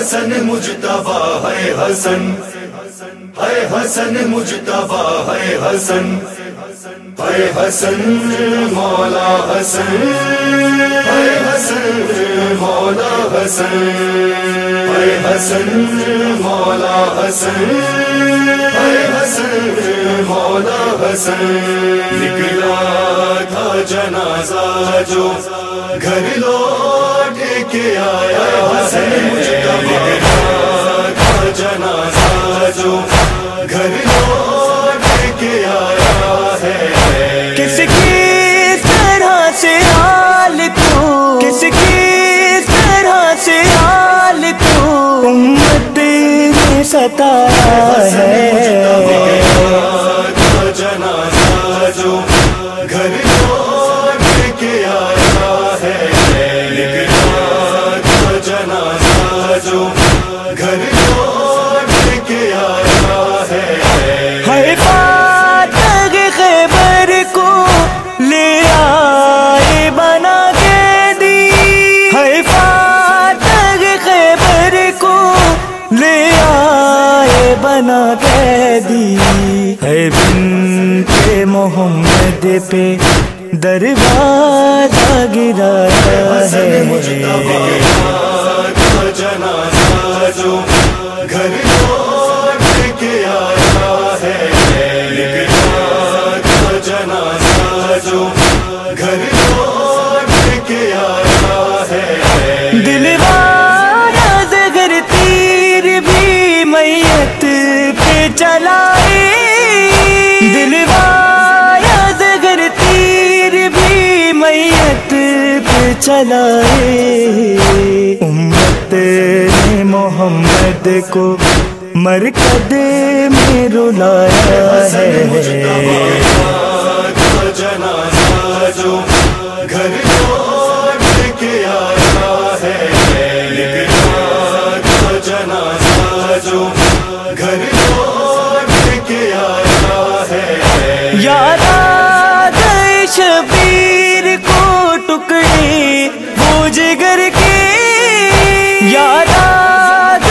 हसन मुजतबा है हसन, है हसन मुजतबा है हसन, है हसन मौला हसन, है हसन मौला हसन, है हसन मौला हसन, है हसन मौला हसन। निकला था जनाजा जो घर लौट के आया हसन मुजतबा, था जनाजा जो घर लौट के आया है। किसकी तरह से हाल तू, किसकी तरह से हाल तू उम्मत ने सताया है। था जनाजा जो घर लौट के आया है। था जनाजा जो घर लौट के आया है। हर फातह खैबर को ले आए बना के दी, हर फातह खैबर को ले आए बना के दी। है बिन्ते मोहम्मद पे दरवाजा गिराया है। था जनाजा जो घर लौट के आया है। था जनाजा जो घर लौट के आया है। दिलवारा ज़िगर तीर भी मैयत पे चलाए, दिलवारा ज़िगर तीर भी मैयत पे चलाए। उम्मत ने मोहम्मद को मरकद में रुलाया है। था जनाजा जो घर लौट के आया है। था जनाजा जो घर लौट के आया है। याद आए शबीर को टुकड़े वो जिगर के, याद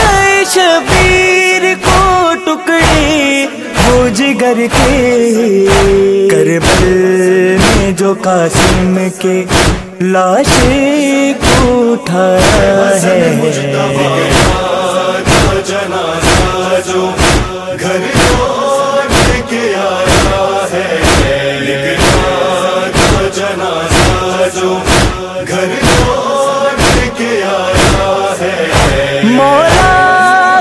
आए शबीर को टुकड़े वो जिगर के। करबल में जो कासिम के लाशें को उठाया है। था जनाजा जो घर लौट के आया है। था जनाजा जो घर लौट के आया है। मौला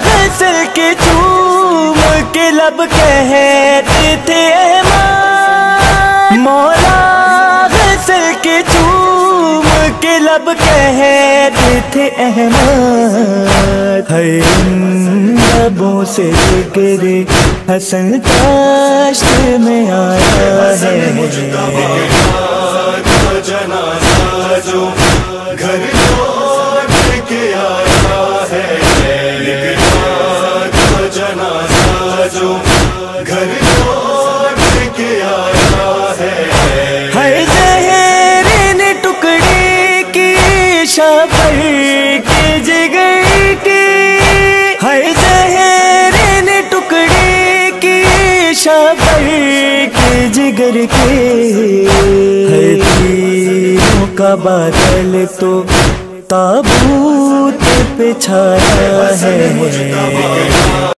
हंसल के चूम के लब कहते थे अहमद, मौला हंसल के चूम के लब कहते थे अहमद। है लबों से जिक्र हसन ताश्त में आया है। था जनाजा जो घर लौट के आया है। था जनाजा जो घर लौट के आया है। हर जहर ने टुकड़े के शबर के जिगर के, हर जहर ने टुकड़े के शबर के जिगर के। हर तीरों का बादल तो ताबूत पे छाया है।